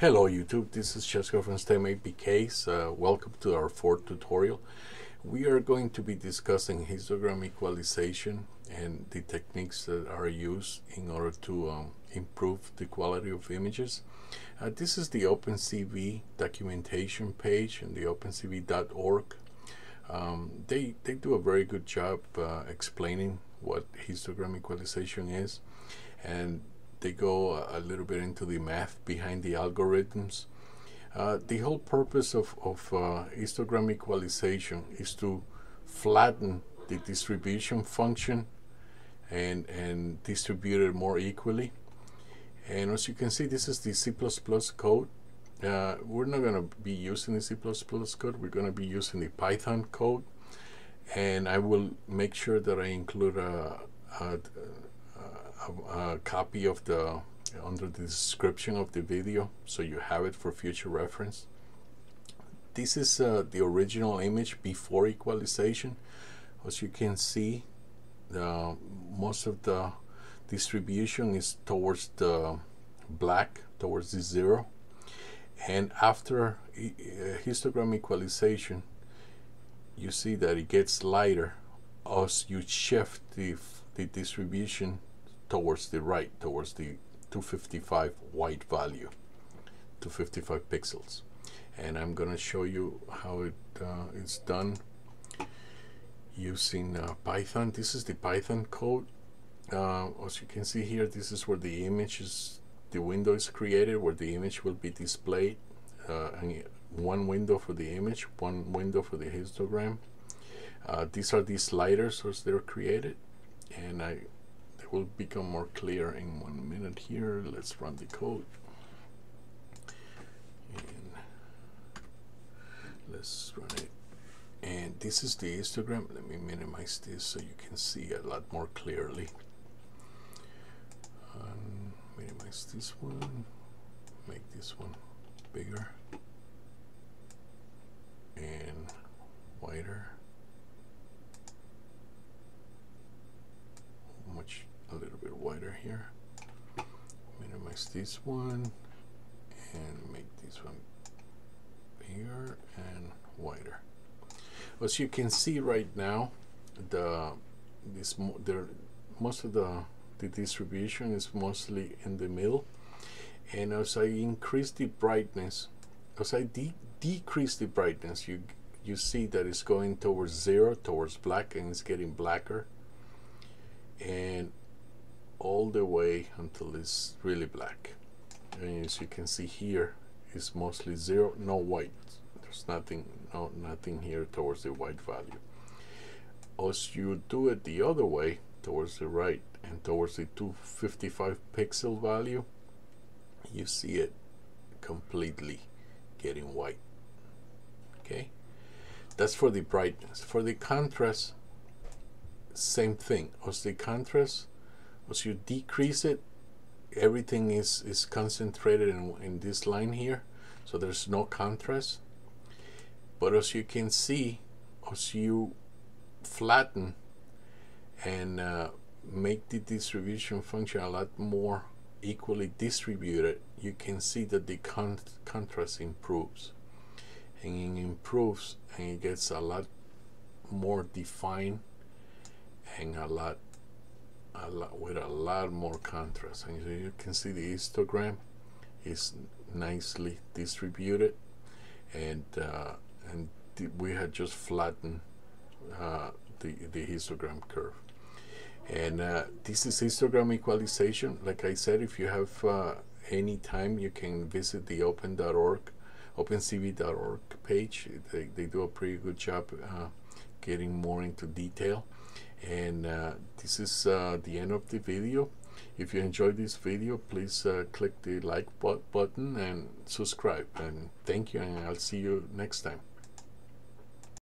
Hello YouTube, this is Chesko from STEM APKs. Welcome to our fourth tutorial. We are going to be discussing histogram equalization and the techniques that are used in order to improve the quality of images. This is the OpenCV documentation page and the opencv.org. They do a very good job explaining what histogram equalization is, and they go a little bit into the math behind the algorithms. The whole purpose of histogram equalization is to flatten the distribution function and distribute it more equally. And as you can see, this is the C++ code. We're not going to be using the C++ code. We're going to be using the Python code. And I will make sure that I include a copy of the under the description of the video, so you have it for future reference. This is the original image before equalization. As you can see, most of the distribution is towards the black, towards the zero, and after histogram equalization you see that it gets lighter as you shift the distribution towards the right, towards the 255 white value, 255 pixels. And I'm going to show you how it is done using Python. This is the Python code. As you can see here, this is where the image is, the window is created, where the image will be displayed. And one window for the image, one window for the histogram. These are the sliders as they're created, and will become more clear in 1 minute here. Let's run the code. And let's run it. And this is the histogram. Let me minimize this so you can see a lot more clearly. Minimize this one. Make this one bigger and wider. Much a little bit wider here. Minimize this one and make this one bigger and wider. As you can see right now, most of the distribution is mostly in the middle. And as I increase the brightness, as I decrease the brightness, you see that it's going towards zero, towards black, and it's getting blacker, and all the way until it's really black. And as you can see here, it's mostly zero, no white. There's nothing here towards the white value. As you do it the other way, towards the right and towards the 255 pixel value, you see it completely getting white. Okay, that's for the brightness. For the contrast, same thing. As the contrast, as you decrease it, everything is concentrated in this line here, so there's no contrast. But as you can see, as you flatten and make the distribution function a lot more equally distributed, you can see that the contrast improves, and it improves, and it gets a lot more defined and a lot more contrast. And you can see the histogram is nicely distributed, and we had just flattened the histogram curve. And this is histogram equalization. Like I said, if you have any time, you can visit the opencv.org page. They do a pretty good job getting more into detail. And this is the end of the video. If you enjoyed this video, please click the like button and subscribe. And thank you, and I'll see you next time.